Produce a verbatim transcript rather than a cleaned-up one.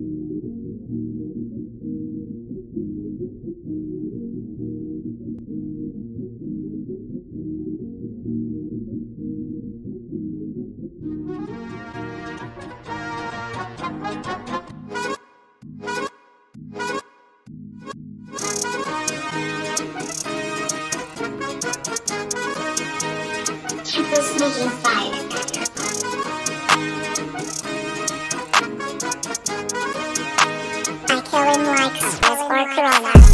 I kill him like stress or corona.